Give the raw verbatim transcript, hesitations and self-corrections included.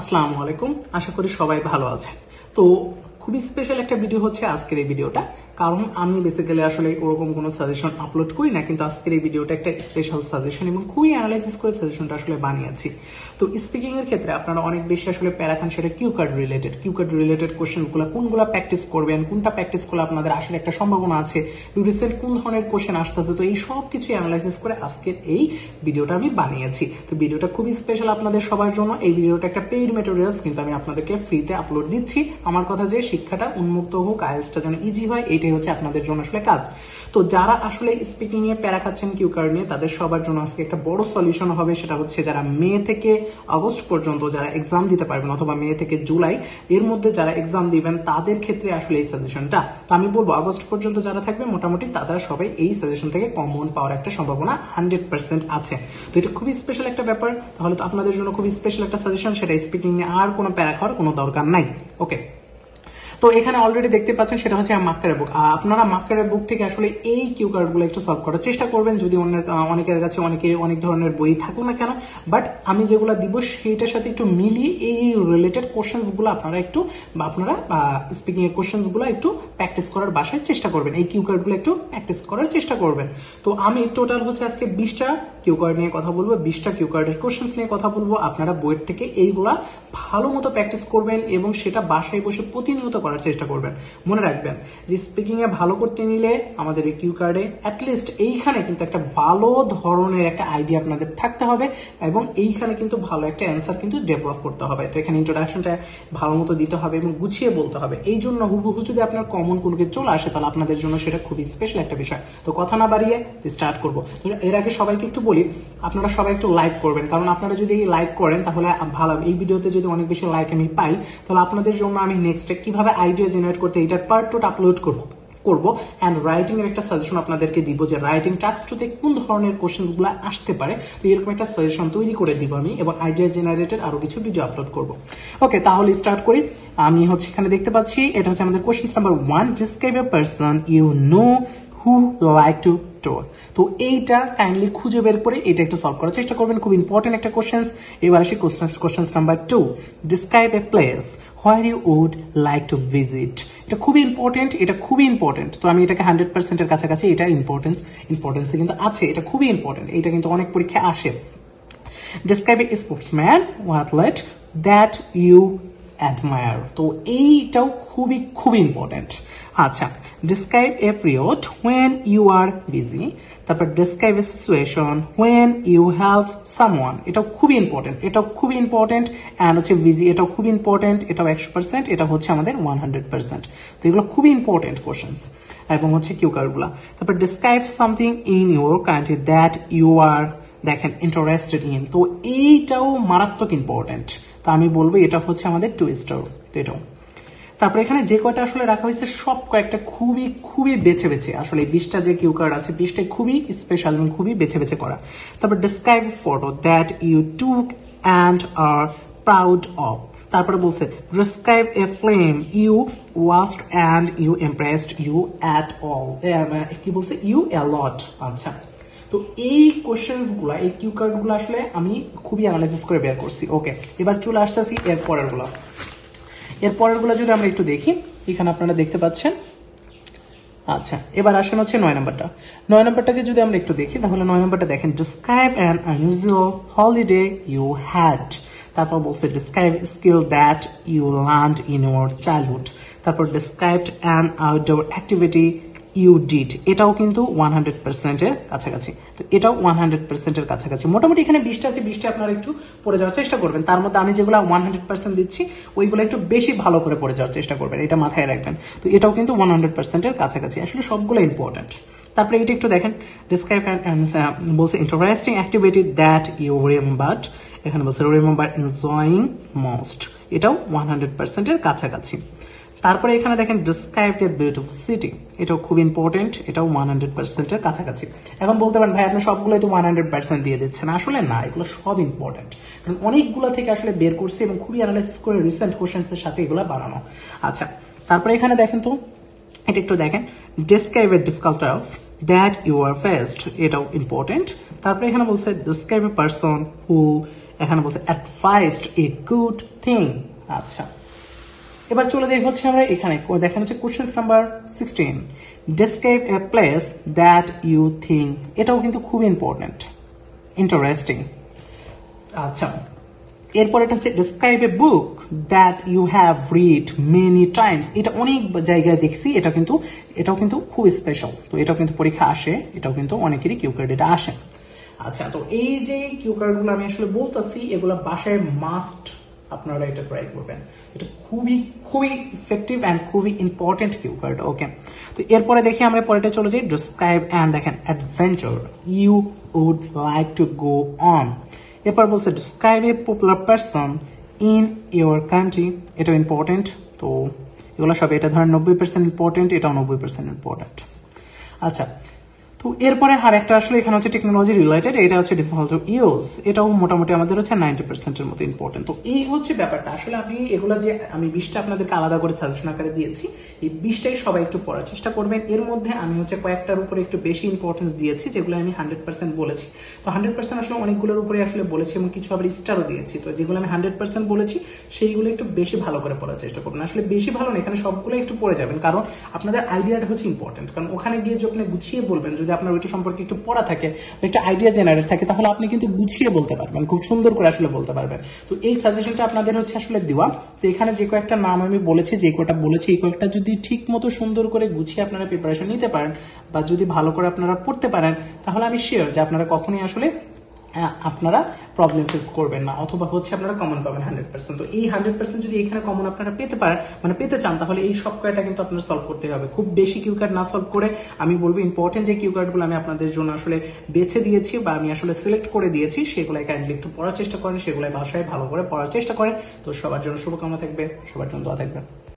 আসসালামু আলাইকুম, আশা করি সবাই ভালো আছেন। তো খুবই স্পেশাল একটা ভিডিও হচ্ছে আজকের এই ভিডিওটা, কারণ আমি বেসিক্যালি আসলে ওরকম কোনো সাজেশন আপলোড করি না, কিন্তু আজকের এই ভিডিওটা একটা স্পেশাল সাজেশন এবং খুবই অ্যানালাইসিস করে সাজেশনটা আসলে বানিয়েছি। তো স্পিকিং এর ক্ষেত্রে আপনারা অনেক বেশি আসলে প্যারা খান, সেটা cue card related cue card related কোশ্চেনগুলো কোনগুলো প্র্যাকটিস করবেন, কোনটা প্র্যাকটিস করলে আপনাদের আসলে একটা সম্ভাবনা আছে, রিসেন্ট কোন ধরনের কোশ্চেন আসতেছে, তো এই সব কিছু অ্যানালাইসিস করে আজকের এই ভিডিওটা আমি বানিয়েছি। তো ভিডিওটা খুবই স্পেশাল আপনাদের সবার জন্য। এই ভিডিওটা একটা পেইড মেটেরিয়ালস, কিন্তু আমি আপনাদেরকে ফ্রিতে আপলোড দিচ্ছি। আমার কথা যে শিক্ষাটা উন্মুক্ত হোক, আইএলটিএসটা যেন ইজি হয়, এটাই হচ্ছে আপনাদের জন্য আসলে কাজ। তো যারা আসলে স্পিকিং এ প্যারা খাচ্ছেন কিউ কার্ড নিয়ে, তাদের সবার জন্য আজকে একটা বড় সলিউশন হবে। সেটা হচ্ছে যারা মে থেকে আগস্ট পর্যন্ত যারা এক্সাম দিতে পারবেন, অথবা মে থেকে জুলাই এর মধ্যে যারা এক্সাম দিবেন, তাদের ক্ষেত্রে আসলে এই সাজেশনটা। তো আমি বলবো আগস্ট পর্যন্ত যারা থাকবে মোটামুটি তারা সবাই এই সাজেশন থেকে কমন পাওয়ার একটা সম্ভাবনা হান্ড্রেড পার্সেন্ট আছে। তো এটা খুবই স্পেশাল একটা ব্যাপার। তাহলে তো আপনাদের জন্য খুবই স্পেশাল একটা সাজেশন, সেটা স্পিকিং নিয়ে আর কোনো প্যারা খাওয়ার কোনো দরকার নাই। ওকে, তো এখানে অলরেডি দেখতে পাচ্ছেন সেটা হচ্ছে মার্কারের বুক। আপনারা মার্কারের বুক থেকে আসলে এই কিউ কার্ডগুলো একটু সলভ করার চেষ্টা করবেন, যদি অন্যের অনেকের কাছে অনেকে অনেক ধরনের বই থাকুক না কেন, বাট আমি যেগুলো দিব সেইটার সাথে একটু মিলিয়ে এই রিলেটেড কোশ্চেন্সগুলো আপনারা একটু বা আপনারা স্পিকিং এর কোশ্চেন্সগুলো একটু প্র্যাকটিস করার বাসায় চেষ্টা করবেন, এই কিউ কার্ডগুলো একটু প্র্যাকটিস করার চেষ্টা করবেন। তো আমি টোটাল হচ্ছে আজকে বিশটা কিউ কার্ড নিয়ে কথা বলবো, বিশটা কিউ কার্ডের কোশ্চেন্স নিয়ে কথা বলবো। আপনারা বইয়ের থেকে এইগুলা ভালো মতো প্র্যাকটিস করবেন এবং সেটা বাসায় বসে প্রতিনিয়ত চেষ্টা করবেন। মনে রাখবেন যে স্পিকিং এ ভালো করতে নিলে আমাদের এই কিউ কার্ডে অ্যাটলিস্ট এইখানে কিন্তু একটা ভালো ধরনের একটা আইডিয়া আপনাদের থাকতে হবে এবং এইখানে কিন্তু ভালো একটা অ্যান্সার কিন্তু ডেভেলপ করতে হবে। তো এখানে ইন্ট্রোডাকশনটা ভালো মতো দিতে হবে এবং গুছিয়ে বলতে হবে। এই জন্য হুবহু যদি আপনার কমন কোনো কিছু চলে আসে, তাহলে আপনাদের জন্য সেটা খুবই স্পেশাল একটা বিষয়। তো কথা না বাড়িয়ে স্টার্ট করবো। এর আগে সবাইকে একটু বলি, আপনারা সবাই একটু লাইক করবেন, কারণ আপনারা যদি লাইক করেন তাহলে ভালো। এই ভিডিওতে যদি অনেক বেশি লাইক আমি পাই, তাহলে আপনাদের জন্য আমি নেক্সট কিভাবে আইডিয়া জেনারেট করতে এটার পার্ট টু আপলোড করবো করবো অ্যান্ড রাইটিং এর একটা সাজেশন আপনাদেরকে দিব, যে রাইটিং টাস্ক টুতে কোন ধরনের কোশ্চেন্স গুলো আসতে পারে। তো এরকম একটা সাজেশন তৈরি করে দিব আমি এবং আইডিয়া জেনারেটেড আরো কিছু ভিডিও আপলোড করবো। ওকে, তাহলে স্টার্ট করি। আমি হচ্ছে এখানে দেখতে পাচ্ছি এটা হচ্ছে আমাদের question number one, describe a person you know who like to talk. তো এইটা কাইন্ডলি খুঁজে বের করে এটা একটু সলভ করার চেষ্টা করবেন, খুব ইম্পর্টেন্ট একটা কোশ্চেন। এবার আসি question number two, describe a place where you would like to visit. এটা খুবই ইম্পর্টেন্ট, এটা খুবই ইম্পর্টেন্ট। তো আমি এটাকে হান্ড্রেড পার্সেন্টের কাছাকাছি, এটা ইম্পর্টেন্স ইম্পর্টেন্স কিন্তু আছে, এটা খুবই ইম্পর্টেন্ট, এটা কিন্তু অনেক পরীক্ষায় আসে। ডিসক্রাইব এ স্পোর্টসম্যান ও অ্যাথলেট দ্যাট ইউ অ্যাডমায়ার। তো এইটাও খুবই খুবই ইম্পর্টেন্ট। আচ্ছা, describe a period when you are busy. তারপর describe a situation when you help someone. এটাও খুবই ইম্পর্টেন্ট, এটাও খুবই ইম্পর্টেন্ট। অ্যান্ড হচ্ছে বিজি, এটাও খুবই ইম্পর্টেন্ট, এটাও একশো পার্সেন্ট, এটা হচ্ছে আমাদের ওয়ান হান্ড্রেড পার্সেন্ট। তো এগুলো খুবই ইম্পর্টেন্ট কোশ্চেন্স এবং হচ্ছে কিউ কার্ডগুলো। তারপর describe something in your country that you are, দেখেন, ইন্টারেস্টেড ইন। তো এইটাও মারাত্মক ইম্পর্টেন্ট। তো আমি বলবো এটা হচ্ছে আমাদের টু স্টার। তো এটাও, তারপরে এখানে যে কয়টা আসলে রাখা হয়েছে সব কয়েকটা খুবই খুবই বেছে বেছে, আসলে বিশটা যে কিউ কার্ড আছে বিশটাই খুবই স্পেশাল এবং খুবই বেছে বেছে করা। তারপর describe photo that you took and are proud of. তারপরে বলছে describe a film you watched and you impressed you at all. কি বলছে? You a lot. আচ্ছা, তো এই কোশ্চেন্স গুলা, এই কিউ কার্ড গুলো আসলে আমি খুবই অ্যানালাইসিস করে বের করছি। ওকে, এবার চলে আসতেছি এর পরের গুলো। এর পরের গুলো যদি আমরা একটু দেখি, এখানে আপনারা দেখতে পাচ্ছেন। আচ্ছা, এবার আসেন হচ্ছে নয় নম্বরটা। নয় নম্বরটাকে যদি আমরা একটু দেখি, তাহলে নয় নম্বরটা দেখেন, describe an unusual holiday you had. তারপর বলছে describe skill that you learned in your childhood. তারপর described an outdoor activity you did. এটাও কিন্তু ওয়ান হান্ড্রেড পার্সেন্টের কাছাকাছি। তো এটাও ওয়ান হান্ড্রেড পার্সেন্টের কাছাকাছি। মোটামুটি এখানে বিশটা আছে, বিশটা আপনারা একটু পড়ে যাওয়ার চেষ্টা করবেন। তার মধ্যে আমি যেগুলো ওয়ান হান্ড্রেড পার্সেন্ট দিচ্ছি, ওইগুলো একটু বেশি ভালো করে পড়ে যাওয়ার চেষ্টা করবেন, এটা মাথায় রাখবেন। তো এটাও কিন্তু ওয়ান হান্ড্রেড পার্সেন্টের কাছাকাছি, আসলে সবগুলো ইম্পর্টেন্ট। তারপরে এটা একটু দেখেন, ডিসক্রাইব বলছে interesting activity that you remember. এখানে বলছে রিমেম্বার এনজয়িং মোস্ট। এটাও ওয়ান হান্ড্রেড পার্সেন্টের কাছাকাছি। তারপরে এখানে দেখেন ডিসক্রাইব এ বিউটিফুল সিটি। এটাও খুব ইম্পর্টেন্ট, এটাও ওয়ান হান্ড্রেড পার্সেন্টের কাছাকাছি। এখন বলতে পারেন, ভাই আপনি সবগুলোই তো ওয়ান হান্ড্রেড পার্সেন্ট দিয়ে দিচ্ছেন। আসলে না, এগুলো সব ইম্পর্টেন্ট, কারণ অনেকগুলো থেকে আসলে বের করছি এবং খুবই অ্যানালাইসিস করে রিসেন্ট কোশ্চেন্সের সাথে এগুলো বানানো। আচ্ছা, তারপরে এখানে দেখেন, তো এটা একটু দেখেন, describe a difficult task that you are faced. এটাও ইম্পর্টেন্ট। তারপরে এখানে বলছে ডিসক্রাইব এ পার্সন হু এখানে বলছে advised a good thing. আচ্ছা, এবার চলে যাই হচ্ছে আমরা এখানে দেখেন হচ্ছে question number sixteen, describe a place that you think. এটাও কিন্তু খুব ইম্পর্টেন্ট, ইন্টারেস্টিং. আচ্ছা, এরপর এটা হচ্ছে describe a book that you have read many times. এটা অনেক জায়গায় দেখছি, এটা কিন্তু এটাও কিন্তু খুব স্পেশাল, তো এটাও কিন্তু পরীক্ষা আসে, এটাও কিন্তু অনেকেরই কিউ কার্ড এটা আসে. আচ্ছা, তো এই যে কিউ কার্ড গুলো আমি আসলে বলতেছি এগুলো বাসায় মাস্ট আপনারা এটা ট্রাই করবেন, এটা খুবই খুবই ইফেক্টিভ অ্যান্ড খুবই ইম্পর্টেন্ট কিউ কার্ড. ওকে, তো এরপরে দেখি আমরা পরেটা চলে যাই ডিসক্রাইব অ্যান্ড দেখেন adventure you would like to go on. এরপর বলছে describe a popular person in your country. এটা ইম্পর্টেন্ট, তো এগুলো সব এটা ধরেন নব্বই পার্সেন্ট ইম্পর্টেন্ট, এটাও নব্বই পার্সেন্ট ইম্পর্টেন্ট. আচ্ছা, তো এরপরে আর একটা আসলে এখানে হচ্ছে টেকনোলজি রিলেটেড, এটা হচ্ছে ডিফল্ট ইউজ, এটাও মোটামুটি আমাদের হচ্ছে নাইনটি পার্সেন্টের মতো ইম্পর্টেন্ট. তো এই হচ্ছে ব্যাপারটা. আসলে আমি এগুলো যে আমি বিশটা আপনাদেরকে আলাদা করে সাজেশন আকারে দিয়েছি, এই বিশটাই সবাই একটু পড়ার চেষ্টা করবেন. এর মধ্যে আমি হচ্ছে কয়েকটার উপরে একটু বেশি ইম্পর্টেন্স দিয়েছি, যেগুলো আমি হান্ড্রেড পার্সেন্ট বলেছি. তো হান্ড্রেড পার্সেন্ট আসলে অনেকগুলোর উপরে আসলে বলেছি এবং কিছু আবার স্টারও দিয়েছি. তো যেগুলো আমি হান্ড্রেড পার্সেন্ট বলেছি সেইগুলো একটু বেশি ভালো করে পড়ার চেষ্টা করবেন. আসলে বেশি ভালো না, এখানে সবগুলো একটু পড়ে যাবেন, কারণ আপনাদের আইডিয়াটা হচ্ছে ইম্পর্টেন্ট. কারণ ওখানে গিয়ে যে আপনি গুছিয়ে বলবেন, যদি আপনার ওইটা সম্পর্কে একটু পড়া থাকে, একটা আইডিয়া জেনারেট থাকে, তাহলে আপনি কিন্তু গুছিয়ে বলতে পারবেন, খুব সুন্দর করে আসলে বলতে পারবেন. তো এই সাজেশনটা আপনাদের হচ্ছে আসলে দেওয়া. তো এখানে যে কয়েকটা নাম আমি বলেছি, যে কয়টা বলেছি, এই কয়েকটা যদি ঠিক মতো সুন্দর করে গুছিয়ে আপনারা প্রিপারেশন নিতে পারেন বা যদি ভালো করে আপনারা পড়তে পারেন, তাহলে আমি শিওর যে আপনারা কখনোই আসলে আপনারা প্রবলেম ফেস করবেন না, অথবা হচ্ছে আপনারা কমন পাবেন হান্ড্রেড পার্সেন্ট। তো এই হান্ড্রেড পার্সেন্ট যদি এখানে কমন আপনারা পেতে পারেন, মানে পেতে চান, তাহলে এই সব কয়টা কিন্তু আপনারা সলভ করতে হবে. খুব বেশি কিউ কার্ড না সলভ করে আমি বলবো ইম্পর্টেন্ট যে কিউ কার্ডগুলো আমি আপনাদের জন্য আসলে বেছে দিয়েছি বা আমি আসলে সিলেক্ট করে দিয়েছি, সেগুলাই কাইন্ডলি একটু পড়ার চেষ্টা করেন, সেগুলাই ভাষায় ভালো করে পড়ার চেষ্টা করেন. তো সবার জন্য শুভকামনা থাকবে, সবার জন্য দোয়া থাকবে.